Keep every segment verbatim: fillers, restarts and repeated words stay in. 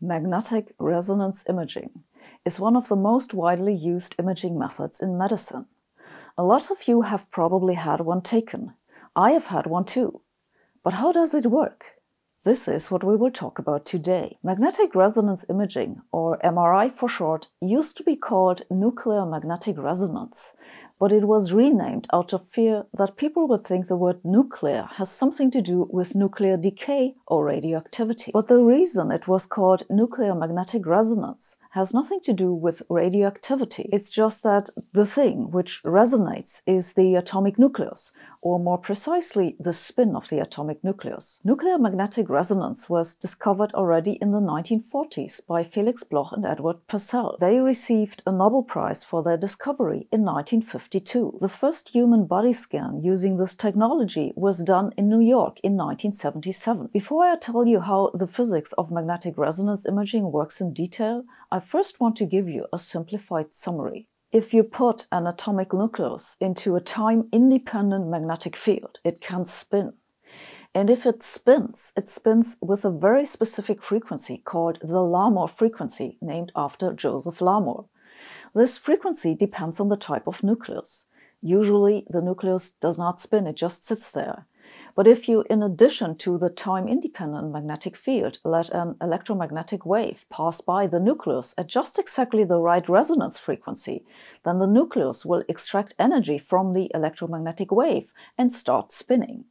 Magnetic resonance imaging is one of the most widely used imaging methods in medicine. A lot of you have probably had one taken. I have had one too. But how does it work? This is what we will talk about today. Magnetic resonance imaging, or M R I for short, used to be called nuclear magnetic resonance, but it was renamed out of fear that people would think the word nuclear has something to do with nuclear decay or radioactivity. But the reason it was called nuclear magnetic resonance has nothing to do with radioactivity. It's just that the thing which resonates is the atomic nucleus, or more precisely, the spin of the atomic nucleus. Nuclear magnetic resonance was discovered already in the nineteen forties by Felix Bloch and Edward Purcell. They received a Nobel Prize for their discovery in nineteen fifty-two. The first human body scan using this technology was done in New York in nineteen seventy-seven. Before I tell you how the physics of magnetic resonance imaging works in detail, I first want to give you a simplified summary. If you put an atomic nucleus into a time-independent magnetic field, it can spin. And if it spins, it spins with a very specific frequency called the Larmor frequency, named after Joseph Larmor. This frequency depends on the type of nucleus. Usually, the nucleus does not spin, it just sits there. But if you, in addition to the time-independent magnetic field, let an electromagnetic wave pass by the nucleus at just exactly the right resonance frequency, then the nucleus will extract energy from the electromagnetic wave and start spinning.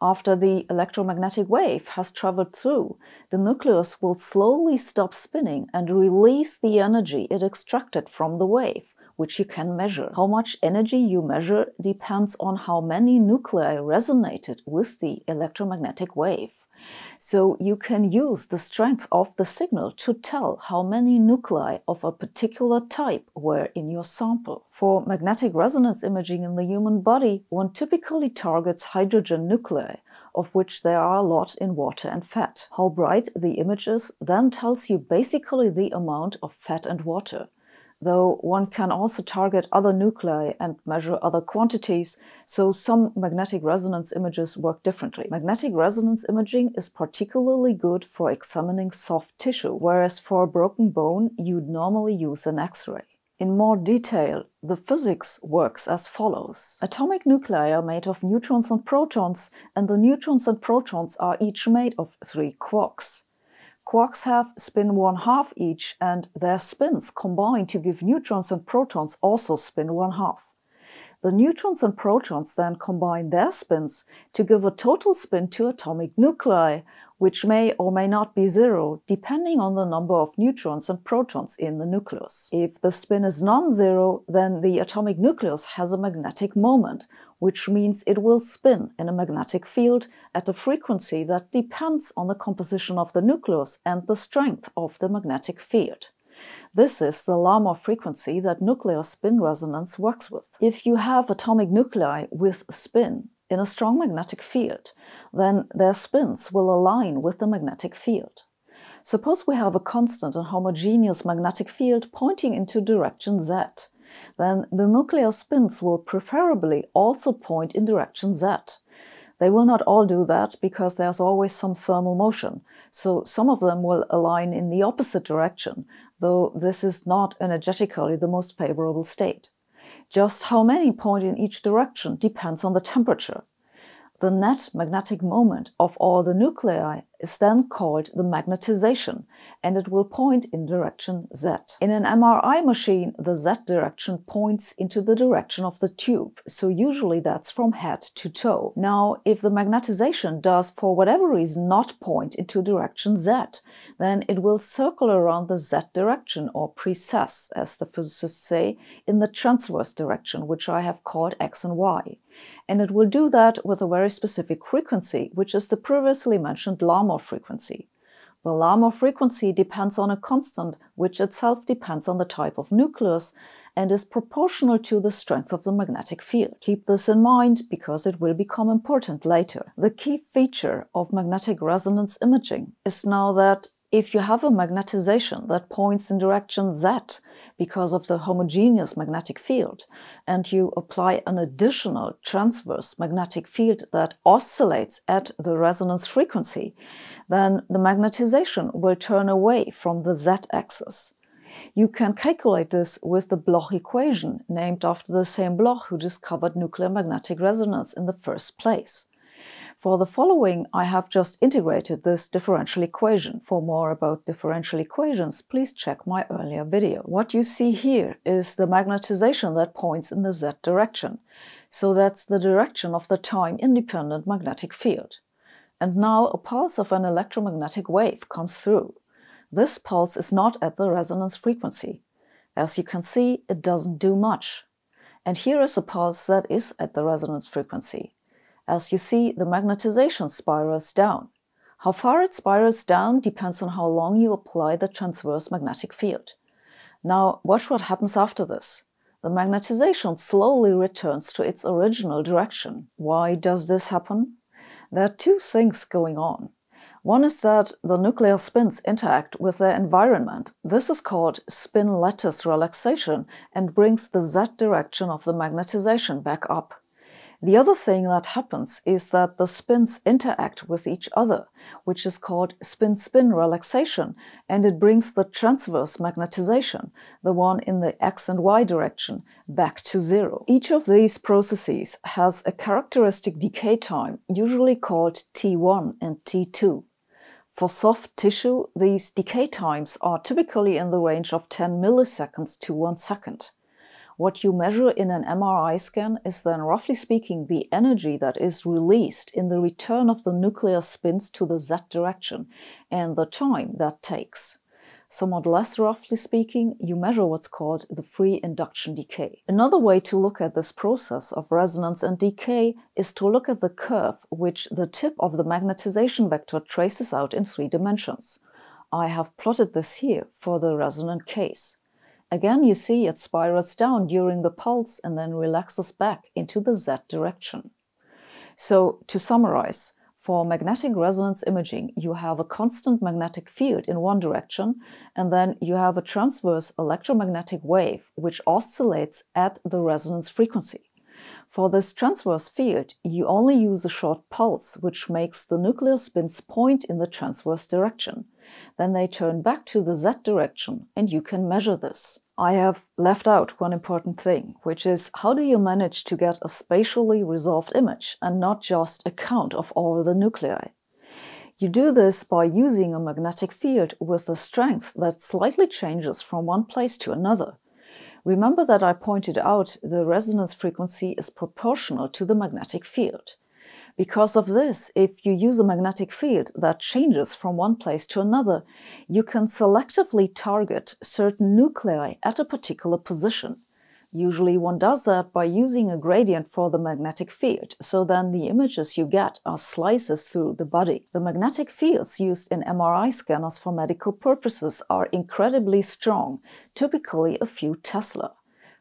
After the electromagnetic wave has traveled through, the nucleus will slowly stop spinning and release the energy it extracted from the wave, which you can measure. How much energy you measure depends on how many nuclei resonated with the electromagnetic wave. So you can use the strength of the signal to tell how many nuclei of a particular type were in your sample. For magnetic resonance imaging in the human body, one typically targets hydrogen nuclei, of which there are a lot in water and fat. How bright the image is then tells you basically the amount of fat and water, though one can also target other nuclei and measure other quantities, so some magnetic resonance images work differently. Magnetic resonance imaging is particularly good for examining soft tissue, whereas for a broken bone you'd normally use an X-ray. In more detail, the physics works as follows. Atomic nuclei are made of neutrons and protons, and the neutrons and protons are each made of three quarks. Quarks have spin one half each, and their spins combine to give neutrons and protons also spin one half. The neutrons and protons then combine their spins to give a total spin to atomic nuclei, which may or may not be zero, depending on the number of neutrons and protons in the nucleus. If the spin is non-zero, then the atomic nucleus has a magnetic moment, which means it will spin in a magnetic field at a frequency that depends on the composition of the nucleus and the strength of the magnetic field. This is the Larmor frequency that nuclear spin resonance works with. If you have atomic nuclei with spin in a strong magnetic field, then their spins will align with the magnetic field. Suppose we have a constant and homogeneous magnetic field pointing into direction Z. Then the nuclear spins will preferably also point in direction Z. They will not all do that because there's always some thermal motion, so some of them will align in the opposite direction, though this is not energetically the most favorable state. Just how many point in each direction depends on the temperature. The net magnetic moment of all the nuclei is then called the magnetization, and it will point in direction Z. In an M R I machine, the Z direction points into the direction of the tube, so usually that's from head to toe. Now, if the magnetization does, for whatever reason, not point into direction Z, then it will circle around the Z direction, or precess, as the physicists say, in the transverse direction, which I have called X and Y. And it will do that with a very specific frequency, which is the previously mentioned Larmor frequency. The Larmor frequency depends on a constant, which itself depends on the type of nucleus, and is proportional to the strength of the magnetic field. Keep this in mind because it will become important later. The key feature of magnetic resonance imaging is now that if you have a magnetization that points in direction Z, because of the homogeneous magnetic field, and you apply an additional transverse magnetic field that oscillates at the resonance frequency, then the magnetization will turn away from the z-axis. You can calculate this with the Bloch equation, named after the same Bloch who discovered nuclear magnetic resonance in the first place. For the following, I have just integrated this differential equation. For more about differential equations, please check my earlier video. What you see here is the magnetization that points in the z direction. So that's the direction of the time-independent magnetic field. And now a pulse of an electromagnetic wave comes through. This pulse is not at the resonance frequency. As you can see, it doesn't do much. And here is a pulse that is at the resonance frequency. As you see, the magnetization spirals down. How far it spirals down depends on how long you apply the transverse magnetic field. Now, watch what happens after this. The magnetization slowly returns to its original direction. Why does this happen? There are two things going on. One is that the nuclear spins interact with their environment. This is called spin lattice relaxation and brings the z direction of the magnetization back up. The other thing that happens is that the spins interact with each other, which is called spin-spin relaxation, and it brings the transverse magnetization, the one in the x and y direction, back to zero. Each of these processes has a characteristic decay time, usually called T one and T two. For soft tissue, these decay times are typically in the range of ten milliseconds to one second. What you measure in an M R I scan is then, roughly speaking, the energy that is released in the return of the nuclear spins to the z direction and the time that takes. Somewhat less roughly speaking, you measure what's called the free induction decay. Another way to look at this process of resonance and decay is to look at the curve which the tip of the magnetization vector traces out in three dimensions. I have plotted this here for the resonant case. Again, you see it spirals down during the pulse and then relaxes back into the z direction. So, to summarize, for magnetic resonance imaging, you have a constant magnetic field in one direction, and then you have a transverse electromagnetic wave which oscillates at the resonance frequency. For this transverse field, you only use a short pulse, which makes the nuclear spins point in the transverse direction. Then they turn back to the z direction, and you can measure this. I have left out one important thing, which is how do you manage to get a spatially resolved image and not just a count of all the nuclei? You do this by using a magnetic field with a strength that slightly changes from one place to another. Remember that I pointed out the resonance frequency is proportional to the magnetic field. Because of this, if you use a magnetic field that changes from one place to another, you can selectively target certain nuclei at a particular position. Usually one does that by using a gradient for the magnetic field, so then the images you get are slices through the body. The magnetic fields used in M R I scanners for medical purposes are incredibly strong, typically a few Tesla.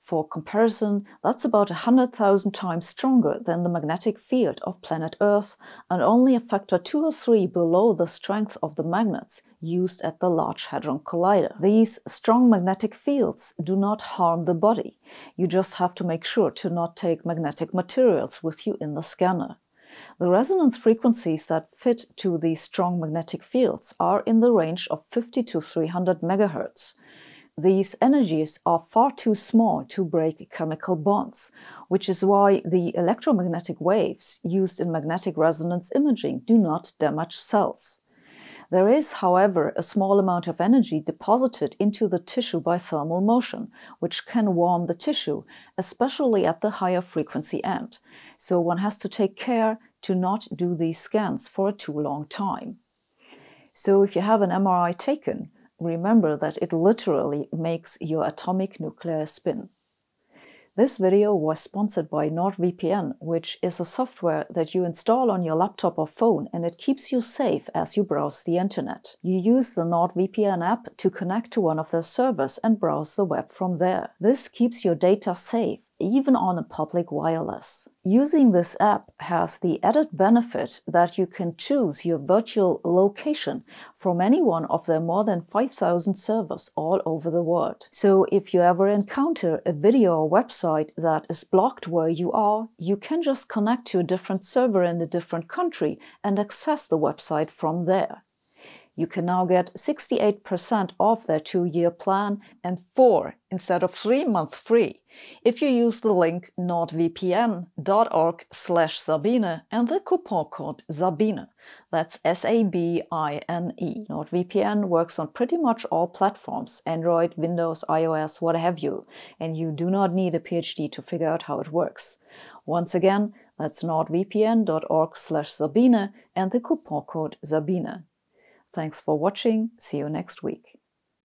For comparison, that's about one hundred thousand times stronger than the magnetic field of planet Earth and only a factor two or three below the strength of the magnets used at the Large Hadron Collider. These strong magnetic fields do not harm the body. You just have to make sure to not take magnetic materials with you in the scanner. The resonance frequencies that fit to these strong magnetic fields are in the range of fifty to three hundred megahertz. These energies are far too small to break chemical bonds, which is why the electromagnetic waves used in magnetic resonance imaging do not damage cells. There is, however, a small amount of energy deposited into the tissue by thermal motion, which can warm the tissue, especially at the higher frequency end. So one has to take care to not do these scans for a too long time. So if you have an M R I taken, remember that it literally makes your atomic nuclear spin. This video was sponsored by NordVPN, which is a software that you install on your laptop or phone, and it keeps you safe as you browse the internet. You use the NordVPN app to connect to one of their servers and browse the web from there. This keeps your data safe, even on a public wireless. Using this app has the added benefit that you can choose your virtual location from any one of their more than five thousand servers all over the world. So if you ever encounter a video or website that is blocked where you are, you can just connect to a different server in a different country and access the website from there. You can now get sixty-eight percent off their two-year plan and four instead of three-month free if you use the link nord V P N dot org slash Sabine and the coupon code Sabine. That's S A B I N E. NordVPN works on pretty much all platforms, Android, Windows, iOS, what have you, and you do not need a PhD to figure out how it works. Once again, that's nord V P N dot org slash Sabine and the coupon code Sabine. Thanks for watching. See you next week.